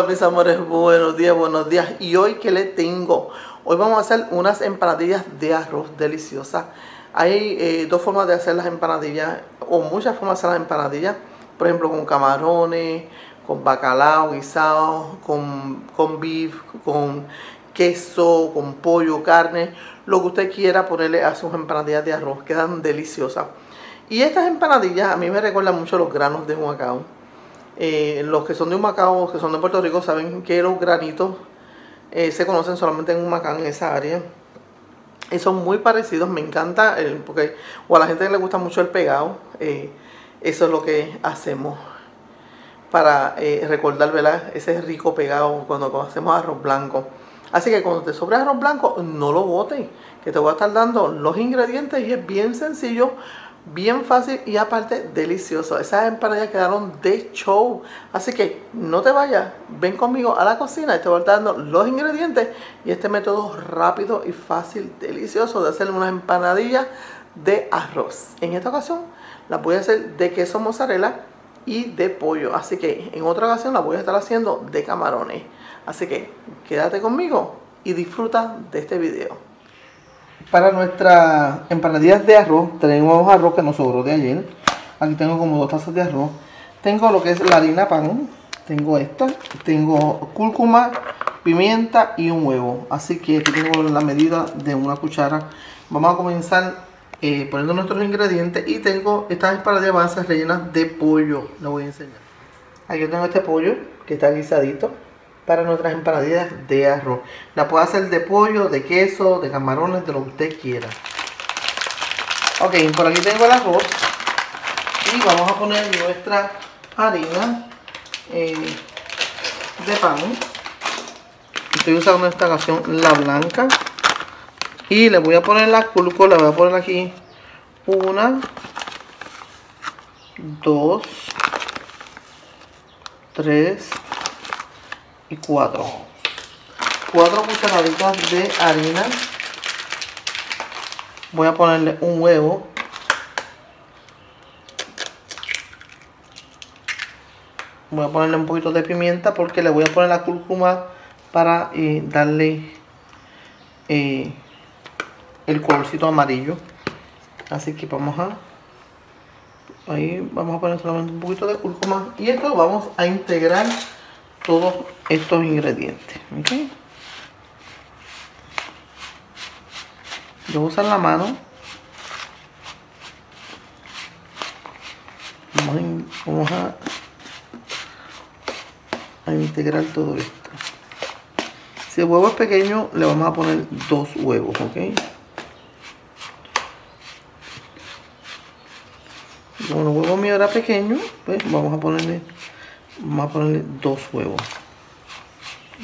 Hola mis amores, buenos días y hoy que les tengo, hoy vamos a hacer unas empanadillas de arroz deliciosas. Hay dos formas de hacer las empanadillas o muchas formas de hacer las empanadillas, por ejemplo con camarones, con bacalao guisado, con beef, con queso, con pollo, carne, lo que usted quiera ponerle a sus empanadillas de arroz, quedan deliciosas. Y estas empanadillas a mí me recuerdan mucho los granos de Humacao. Los que son de Humacao, los que son de Puerto Rico, saben que los granitos se conocen solamente en Humacao, en esa área. Y son muy parecidos, me encanta, porque o a la gente que le gusta mucho el pegado, eso es lo que hacemos para recordar, ¿verdad? Ese rico pegado cuando hacemos arroz blanco. Así que cuando te sobre arroz blanco, no lo botes, que te voy a estar dando los ingredientes y es bien sencillo. Bien fácil y aparte delicioso. Esas empanadillas quedaron de show. Así que no te vayas. Ven conmigo a la cocina y te voy a estar dando los ingredientes. Y este método rápido y fácil, delicioso de hacer unas empanadillas de arroz. En esta ocasión las voy a hacer de queso mozzarella y de pollo. Así que en otra ocasión las voy a estar haciendo de camarones. Así que quédate conmigo y disfruta de este video. Para nuestras empanadillas de arroz, tenemos arroz que nos sobró de ayer. Aquí tengo como 2 tazas de arroz. Tengo lo que es la harina pan. Tengo esta. Tengo cúrcuma, pimienta y un huevo. Así que aquí tengo la medida de 1 cuchara. Vamos a comenzar poniendo nuestros ingredientes. Y tengo estas empanadillas, van a ser rellenas de pollo. Les voy a enseñar. Aquí tengo este pollo que está guisadito. Para nuestras empanadillas de arroz, la puede hacer de pollo, de queso, de camarones, de lo que usted quiera. Ok, por aquí tengo el arroz y vamos a poner nuestra harina de pan. Estoy usando en esta ocasión la blanca y le voy a poner la cúrcuma, la voy a poner aquí 1, 2, 3 y 4. 4 cucharaditas de harina. Voy a ponerle un huevo. Voy a ponerle un poquito de pimienta porque le voy a poner la cúrcuma para darle el colorcito amarillo. Así que vamos a... Ahí vamos a poner solamente un poquito de cúrcuma. Y esto lo vamos a integrar todos estos ingredientes, ¿okay? Yo voy a usar la mano. Vamos a integrar todo esto. Si el huevo es pequeño, le vamos a poner 2 huevos, ¿ok? Como el huevo mío era pequeño, pues vamos a ponerle 2 huevos.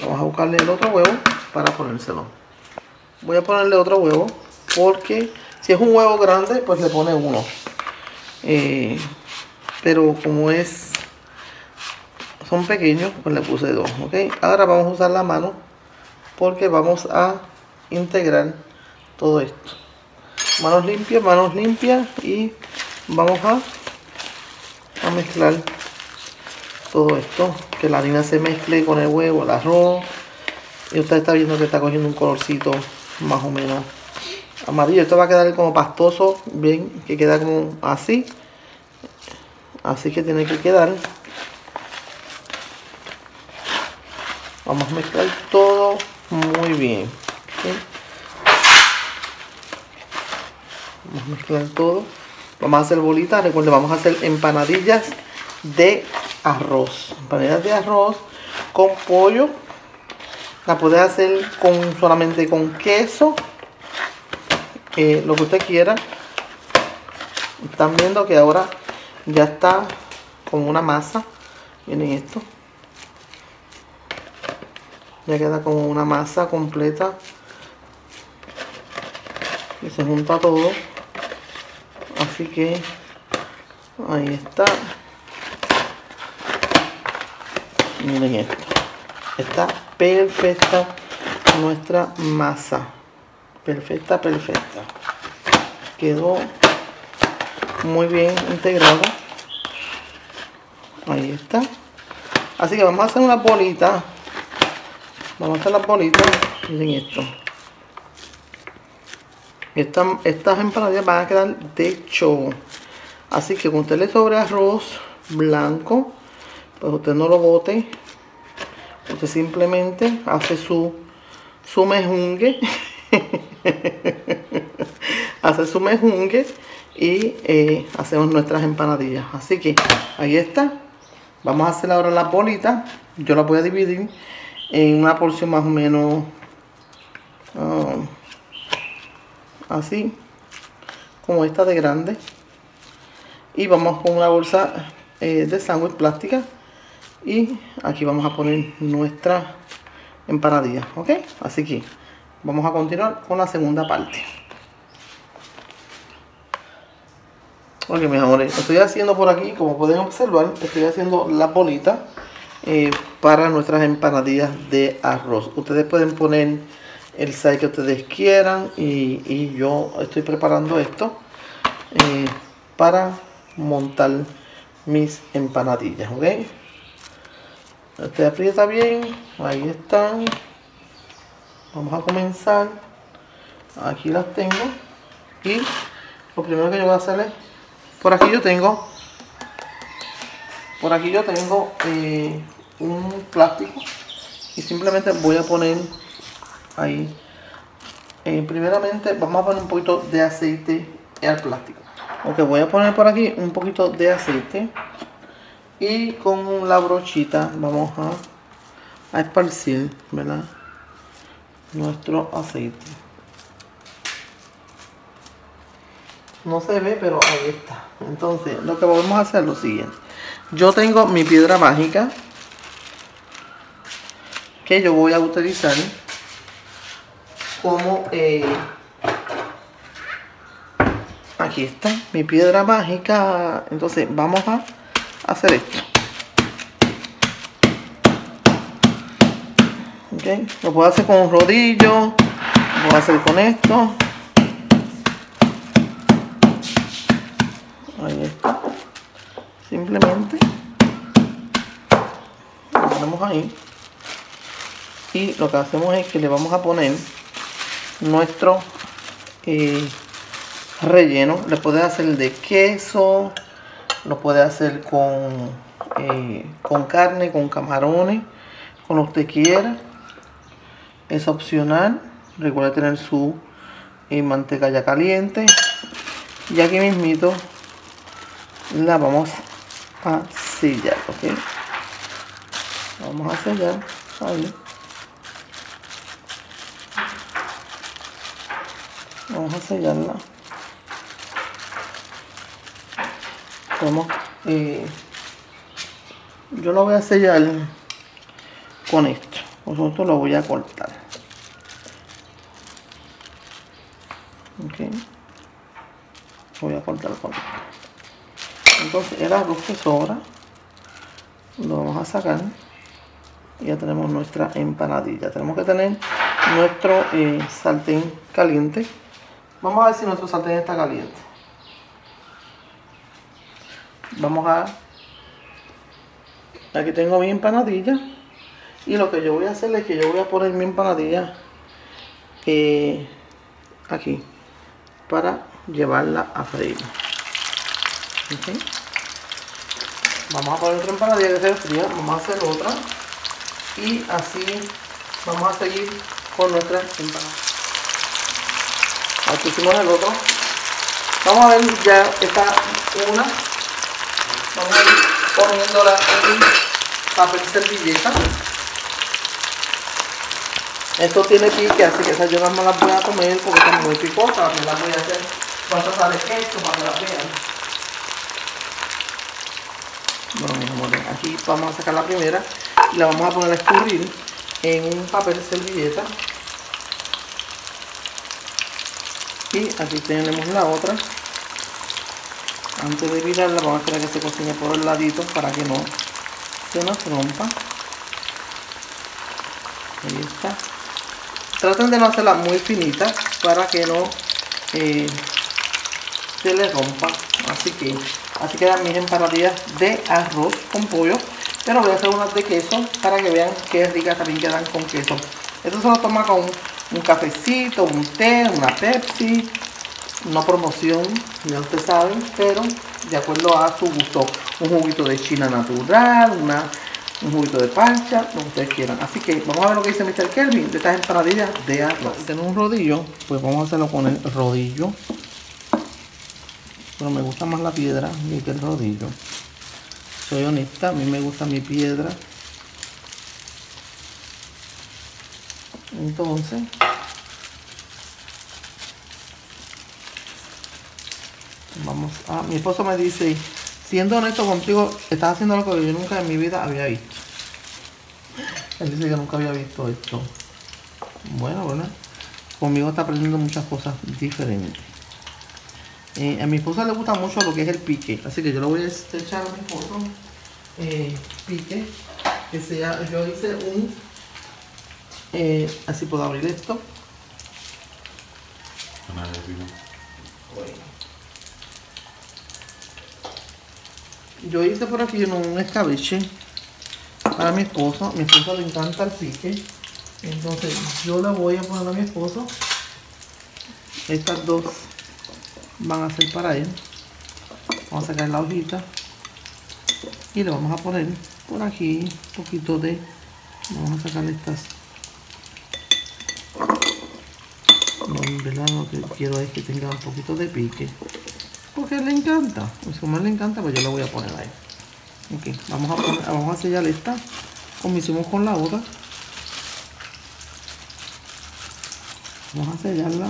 Vamos a buscarle el otro huevo para ponérselo. Voy a ponerle otro huevo porque si es un huevo grande, pues le pone 1. Pero como son pequeños, pues le puse 2. ¿Okay? Ahora vamos a usar la mano porque vamos a integrar todo esto. Manos limpias y vamos a mezclar todo esto, que la harina se mezcle con el huevo, el arroz, y usted está viendo que está cogiendo un colorcito más o menos amarillo. Esto va a quedar como pastoso, bien, que queda como así, así que tiene que quedar. Vamos a mezclar todo muy bien, ¿sí? Vamos a mezclar todo, vamos a hacer bolitas, recuerden, vamos a hacer empanadillas de arroz, empanadillas de arroz con pollo. La puedes hacer solamente con queso, lo que usted quiera. Están viendo que ahora ya está con una masa. Miren esto, ya queda como una masa completa y se junta todo, así que ahí está. Miren esto, está perfecta nuestra masa, perfecta, perfecta. Quedó muy bien integrada, ahí está. Así que vamos a hacer una bolita. Vamos a hacer las bolitas. Miren esto. Estas empanadillas van a quedar de show. Así que cuando usted le sobre arroz blanco, pues usted no lo bote. Usted simplemente hace su mejungue. Hace su mejungue y hacemos nuestras empanadillas. Así que ahí está. Vamos a hacer ahora las bolitas. Yo las voy a dividir en una porción más o menos así como esta de grande, y vamos con una bolsa de sándwich plástica, y aquí vamos a poner nuestra empanadilla, ok. Así que vamos a continuar con la segunda parte. Ok, mis amores, estoy haciendo por aquí, como pueden observar, estoy haciendo las bolitas para nuestras empanadillas de arroz. Ustedes pueden poner el size que ustedes quieran, y yo estoy preparando esto para montar mis empanadillas, ok. Usted aprieta bien, ahí están. Vamos a comenzar. Aquí las tengo, y lo primero que yo voy a hacer es, por aquí yo tengo un plástico, y simplemente voy a poner ahí. Primeramente vamos a poner un poquito de aceite al plástico. Ok, voy a poner por aquí un poquito de aceite, y con la brochita vamos a esparcir, ¿verdad?, nuestro aceite. No se ve, pero ahí está. Entonces lo que vamos a hacer es lo siguiente. Yo tengo mi piedra mágica, que yo voy a utilizar como aquí está mi piedra mágica. Entonces vamos a hacer esto, ok. Lo puedo hacer con un rodillo, lo puedo hacer con esto. Ahí está. Simplemente lo ponemos ahí, y lo que hacemos es que le vamos a poner nuestro relleno. Le puedes hacer de queso, lo puedes hacer con carne, con camarones, con lo que usted quiera. Es opcional. Recuerde tener su manteca ya caliente, y aquí mismito la vamos a sellar, ok. Vamos a sellar ahí. Vamos a sellarla. Yo lo voy a sellar con esto. Vosotros lo voy a cortar, ok. Voy a cortar con esto. Entonces el arroz que sobra lo vamos a sacar, y ya tenemos nuestra empanadilla. Tenemos que tener nuestro sartén caliente. Vamos a ver si nuestro sartén está caliente. Vamos a... Aquí tengo mi empanadilla, y lo que yo voy a hacer es que yo voy a poner mi empanadilla aquí para llevarla a freír, okay. Vamos a poner otra empanadilla que se fría. Vamos a hacer otra, y así vamos a seguir con nuestra empanadilla. Aquí hicimos el otro. Vamos a ver, ya está una. Vamos a ir poniéndola en papel servilleta. Esto tiene pique, así que esas yo no me las voy a comer porque están muy picosas. Me las voy a hacer cuando sale esto para que las vean. Bueno, mis amores, aquí vamos a sacar la primera, y la vamos a poner a escurrir en un papel servilleta. Y aquí tenemos la otra. Antes de virarla vamos a esperar que se cocine por el ladito para que no se nos rompa. Ahí está. Traten de no hacerla muy finita para que no se le rompa. Así que así quedan mis empanadillas de arroz con pollo. pero voy a hacer unas de queso para que vean qué ricas también quedan con queso. Esto se lo toma con un cafecito, un té, una Pepsi, no promoción, ya ustedes saben, pero de acuerdo a su gusto. Un juguito de china natural, un juguito de pancha, lo que ustedes quieran. Así que vamos a ver lo que dice Mr. Kelvin de estas empanadillas de arroz. Tenemos un rodillo, pues vamos a hacerlo con el rodillo. Pero me gusta más la piedra que el rodillo. Soy honesta, a mí me gusta mi piedra. Entonces, vamos a... Mi esposo me dice, siendo honesto contigo, estás haciendo algo que yo nunca en mi vida había visto. Él dice que nunca había visto esto. Bueno, ¿verdad? Conmigo está aprendiendo muchas cosas diferentes. A mi esposa le gusta mucho lo que es el pique, así que yo le voy a echar a mi esposo pique, que sea, yo hice un, así puedo abrir esto. Yo hice por aquí un escabeche para mi esposa le encanta el pique, entonces yo le voy a poner a mi esposo, estas dos van a ser para él. Vamos a sacar la hojita y le vamos a poner por aquí un poquito de, vamos a sacar estas, no, en verdad lo que quiero es que tenga un poquito de pique porque le encanta, pues como a él le encanta pues yo le voy a poner ahí. Ok, vamos a sellar esta como hicimos con la otra, vamos a sellarla.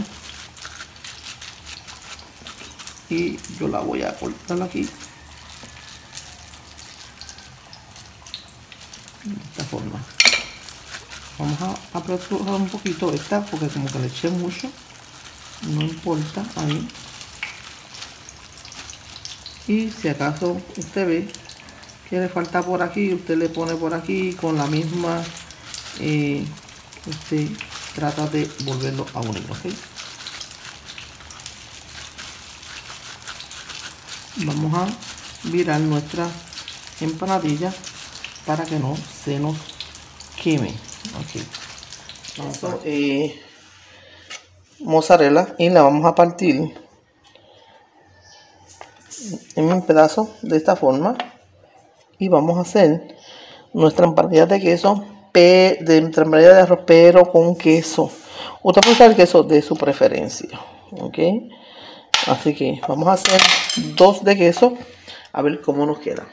Y yo la voy a cortar aquí de esta forma. Vamos a apretar un poquito esta porque como que le eché mucho, no importa, ahí. Y si acaso usted ve que le falta por aquí, usted le pone por aquí con la misma, usted trata de volverlo a unir, ¿ok? Vamos a virar nuestra empanadilla para que no se nos queme. Okay. Vamos a mozzarella y la vamos a partir en un pedazo de esta forma y vamos a hacer nuestra empanadilla de queso, nuestra empanadilla de arroz pero con queso. Usted puede usar el queso de su preferencia, ok. Así que vamos a hacer dos de queso, a ver cómo nos queda.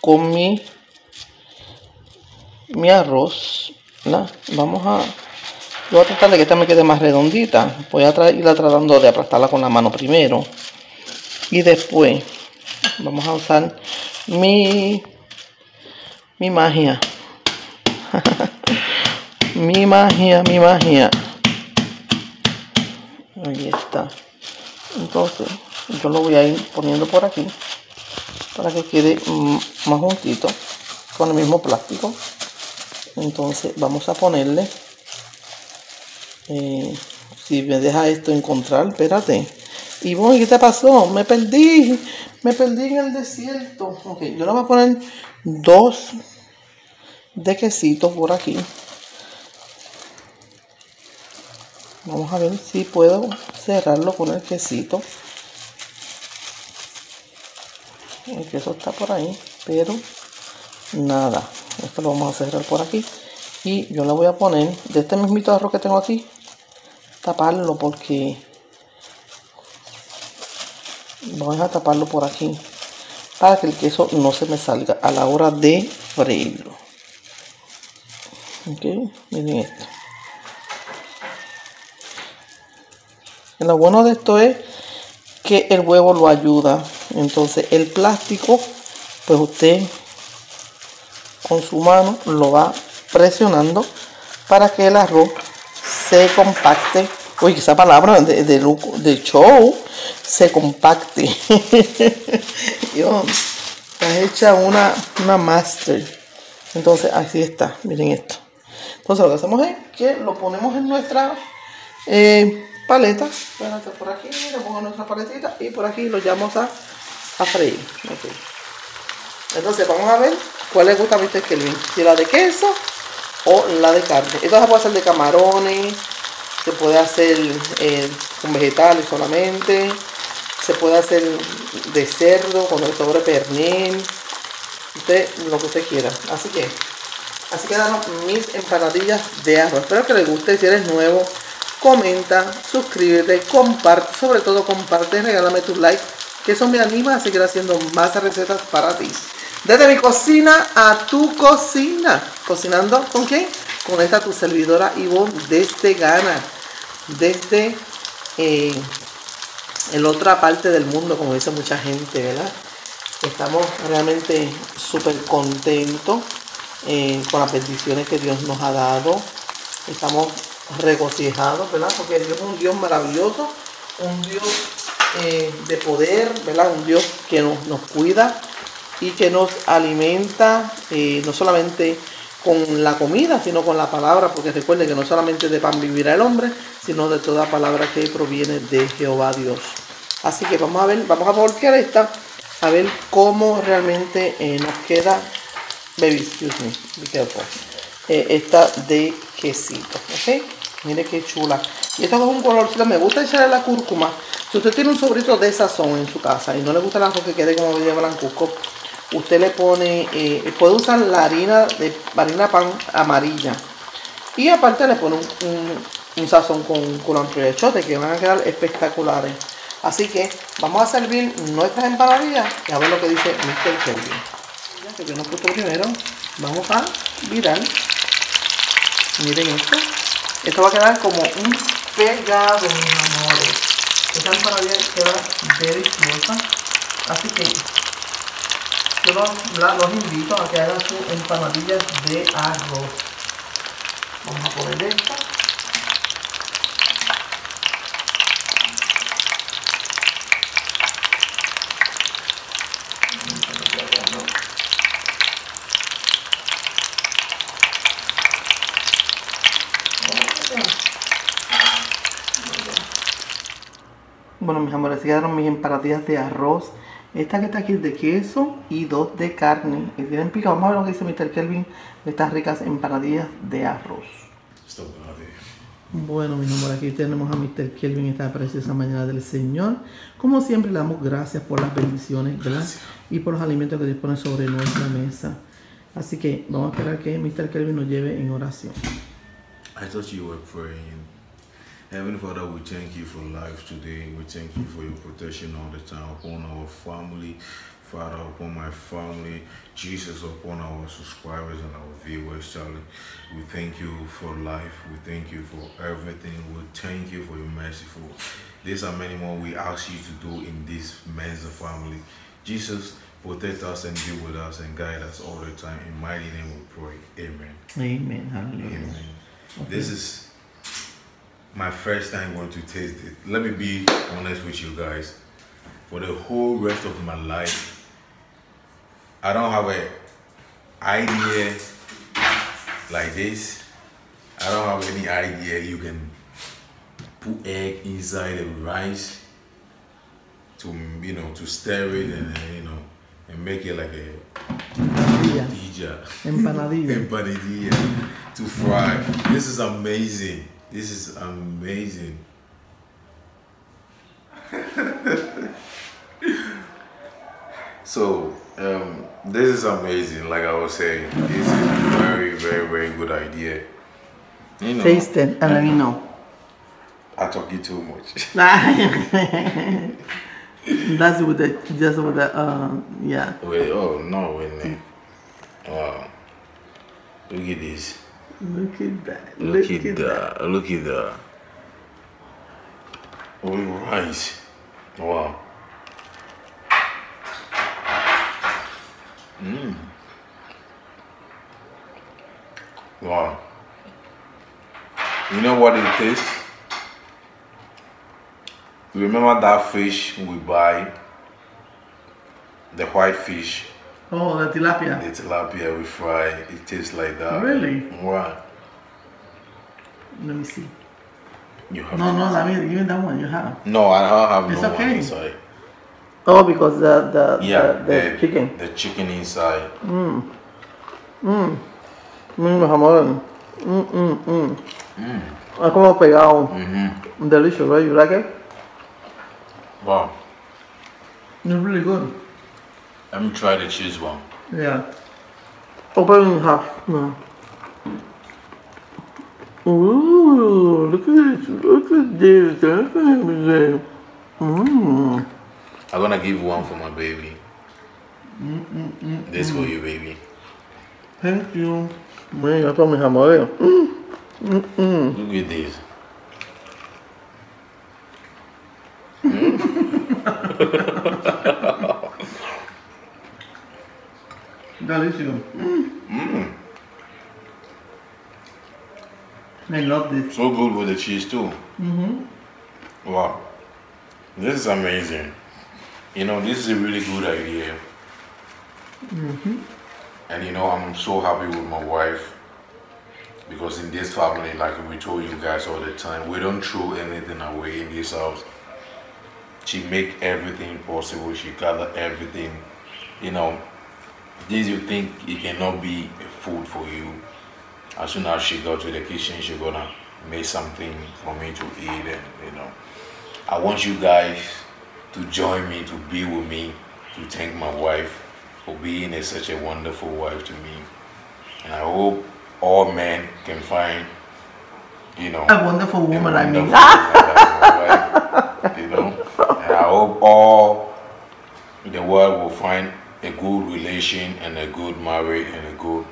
Con mi arroz, ¿verdad? Yo voy a tratar de que esta me quede más redondita. Voy a irla tratando de aplastarla con la mano primero. Y después vamos a usar mi magia. mi magia. Ahí está. Entonces yo lo voy a ir poniendo por aquí para que quede más juntito con el mismo plástico. Entonces vamos a ponerle, si me deja esto encontrar, espérate Yvonne, ¿qué te pasó? me perdí en el desierto. Ok, yo le voy a poner dos de quesitos por aquí. Vamos a ver si puedo cerrarlo con el quesito. El queso está por ahí, pero nada. Esto lo vamos a cerrar por aquí. Y yo le voy a poner, de este mismito arroz que tengo aquí, taparlo porque... Vamos a taparlo por aquí para que el queso no se me salga a la hora de freírlo. Ok, miren esto. Lo bueno de esto es que el huevo lo ayuda. Entonces el plástico, pues usted con su mano lo va presionando para que el arroz se compacte. Uy, esa palabra de show, se compacte. Dios, está hecha una master. Entonces así está, miren esto. Entonces lo que hacemos es que lo ponemos en nuestra... paleta, espérate, por aquí le pongo nuestra paletita y por aquí lo llevamos a freír. Okay. Entonces vamos a ver ¿Cuál les gusta a Mr. Kelvin? Si la de queso o la de carne. Esta se puede hacer de camarones, se puede hacer con vegetales solamente, se puede hacer de cerdo con el sobre pernil, usted, lo que usted quiera. Así que así quedaron mis empanadillas de arroz. Espero que les guste. Si eres nuevo, comenta, suscríbete, comparte, sobre todo comparte, regálame tu like, que eso me anima a seguir haciendo más recetas para ti. Desde mi cocina a tu cocina. ¿Cocinando con quién? Con esta tu servidora Yvonne desde Ghana, desde en otra parte del mundo, como dice mucha gente, ¿verdad? Estamos realmente súper contentos con las bendiciones que Dios nos ha dado. Estamos regocijados, ¿verdad? Porque Dios es un Dios maravilloso, un Dios de poder, ¿verdad? Un Dios que nos cuida y que nos alimenta, no solamente con la comida, sino con la palabra, porque recuerden que no solamente de pan vivirá el hombre, sino de toda palabra que proviene de Jehová Dios. Así que vamos a ver, vamos a voltear esta, a ver cómo realmente nos queda, baby, excuse me, be careful, esta de quesito, ¿ok? Mire qué chula. Y esto es un colorcito, me gusta echarle la cúrcuma. Si usted tiene un sobrito de sazón en su casa y no le gusta el arroz que quede como medio blancuzco, usted le pone, puede usar la harina de pan amarilla. Y aparte le pone un sazón con anchote, que van a quedar espectaculares. Así que vamos a servir nuestras empanadillas y a ver lo que dice Mr. Kelvin. Ya que yo nos puse primero, vamos a virar. Miren esto. Esto va a quedar como un pegado, mis amores. Esta empanadilla queda deliciosa. Así que yo los invito a que hagan sus empanadillas de arroz. Vamos a poner esto. Bueno, mis amores, quedaron mis empanadillas de arroz. Esta que está aquí es de queso y dos de carne. Y tienen pica. Vamos a ver lo que dice Mr. Kelvin de estas ricas empanadillas de arroz. Bueno, mis amores, aquí tenemos a Mr. Kelvin esta preciosa mañana del Señor. Como siempre, le damos gracias por las bendiciones, ¿verdad? Gracias. Y por los alimentos que dispone sobre nuestra mesa. Así que vamos a esperar que Mr. Kelvin nos lleve en oración. I thought you were praying. Heavenly Father, we thank you for life today. We thank you for your protection all the time upon our family. Father, upon my family. Jesus, upon our subscribers and our viewers, Charlie. We thank you for life. We thank you for everything. We thank you for your merciful. These are many more we ask you to do in this men's family. Jesus, protect us and be with us and guide us all the time. In mighty name we pray. Amen. Amen. Hallelujah. Amen. Okay. This is my first time going to taste it. Let me be honest with you guys. For the whole rest of my life, I don't have an idea like this. I don't have any idea you can put egg inside the rice to, you know, to stir it and, you know, and make it like a empanadilla to fry. This is amazing. This is amazing. So, this is amazing. Like I was saying, this is a very, very good idea. You know, taste it and let me know. I talk you too much. That's with the, just with the, yeah. Wait, oh no, wait. Wow. Look at this. Look at that. Look at that. Look at that. All right. Wow. Mmm. Wow. You know what it tastes? Remember that fish we buy? The white fish. Oh, the tilapia. The tilapia we fry, it tastes like that. Really? Wow. Let me see. You have no, I mean, even that one you have. No, I don't have it's no okay. One inside. Oh, because the chicken. The chicken inside. Mm. Mis amores. Es como pegado. Delicious, right? You like it? Wow. It's really good. Let me try the cheese one. Yeah. Open in half now. Ooh, look at this. Look at this. Look at this. I'm gonna give one for my baby. This for you, baby. Thank you. Man, that's what my hamburger. Look at this. Delicious. I love this. So good with the cheese too. Wow, this is amazing. You know, this is a really good idea. And you know, I'm so happy with my wife, because in this family, like we told you guys all the time, we don't throw anything away in this house. She make everything possible. She gather everything. You know, things you think it cannot be food for you. As soon as she go to the kitchen, she's gonna make something for me to eat. And you know, I want you guys to join me, to be with me, to thank my wife for being such a wonderful wife to me. And I hope all men can find, you know, a wonderful woman. Like my wife, you know, and I hope all the world will find a good relation and a good marriage and a good,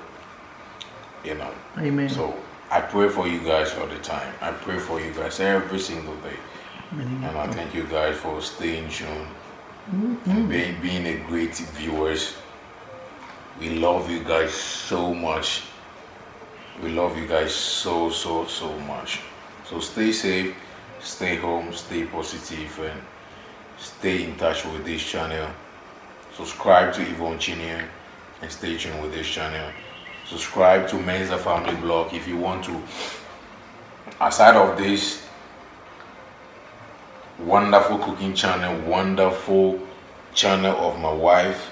you know. Amen. So I pray for you guys all the time. I pray for you guys every single day. Amen. And I thank you guys for staying tuned and being a great viewers. We love you guys so much. We love you guys so, so, so much. So stay safe, stay home, stay positive, and stay in touch with this channel. Subscribe to Yvonne Chinea and stay tuned with this channel. Subscribe to Mensa Family Blog if you want to. Aside of this wonderful cooking channel, wonderful channel of my wife,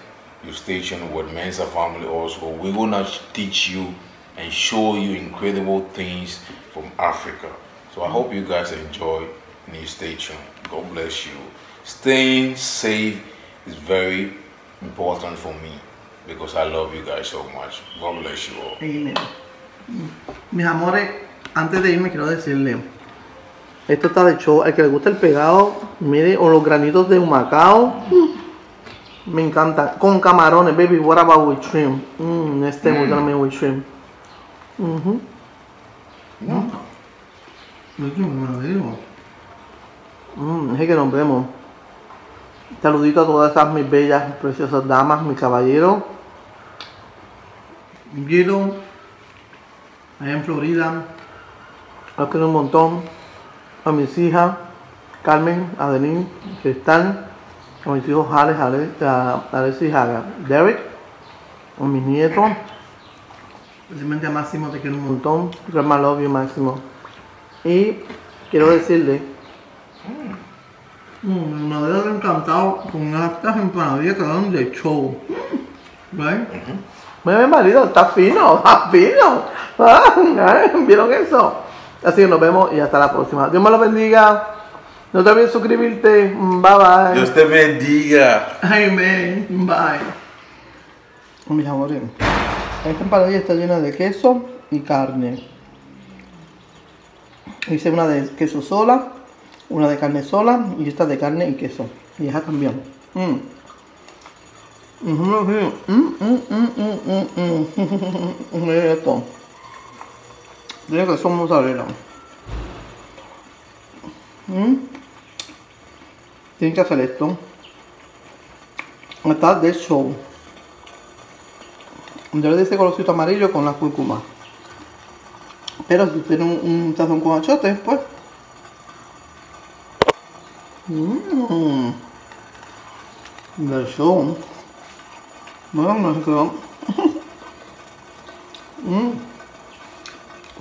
you stay tuned with Mensa Family also. We're gonna teach you and show you incredible things from Africa. So I hope you guys enjoy and you stay tuned. God bless you. Staying safe is very important for me, because I love you guys so much. God bless you all. Amen. Mis amores, antes de irme quiero decirle, esto está de show. Al que le gusta el pegado, mire, o los granitos de Humacao, me encanta. Con camarones, baby, what about with shrimp? Este we're gonna make with shrimp. Es que nos vemos. Saludito a todas esas mis bellas, preciosas damas, mis caballeros. Guido, allá en Florida, los quiero un montón. A mis hijas, Carmen, Adeline, Cristal. A mis hijos Jales, Alexis, Derek. A mis nietos. Especialmente a Máximo, te quiero un montón. Grandma love you, Máximo. Y quiero decirle, me hubiera encantado con estas empanadillas que dan de show. ¿Ven? Mi marido está fino, está fino. ¿Vieron eso? Así que nos vemos y hasta la próxima. Dios me lo bendiga. No te olvides suscribirte. Bye bye. Dios te bendiga. Amén. Bye. Mis amores, esta empanadilla está llena de queso y carne. Hice una de queso sola, una de carne sola y esta de carne y queso. Y esa también. Mira esto. Tiene que son mozzarella. Tienen que hacer esto. Está de show. Yo le di ese colorcito amarillo con la cúrcuma. Pero si tienen un tazón con achotes, pues. De show. Bueno, me quedó.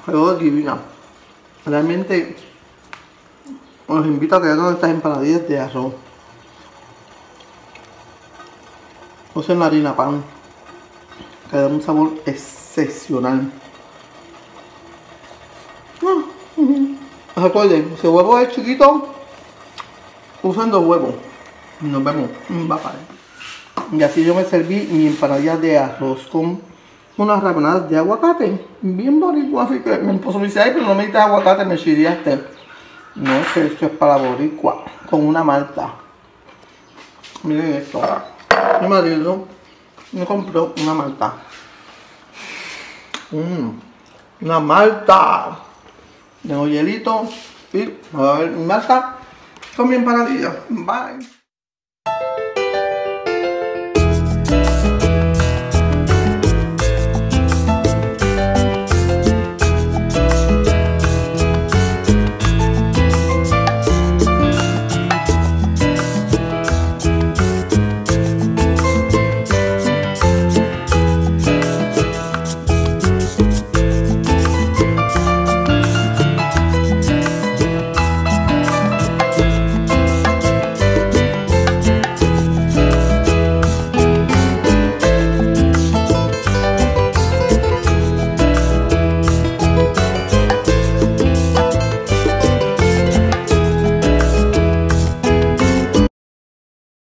Quedó divina. Realmente os invito a que hagan estas empanadillas de arroz. Usen la harina pan. que da un sabor excepcional. Recuerden, si el huevo es chiquito, usen 2 huevos. Nos vemos. Y así yo me serví mi empanadilla de arroz con unas rebanadas de aguacate. Bien boricua, así que mi esposo me dice, ay, pero no me diste aguacate, me chiriaste. No, que esto es para boricua, con una malta. Miren esto. Mi marido me compró una malta. Una malta. Tengo hielito y me voy a ver mi malta con mi empanadilla. Bye.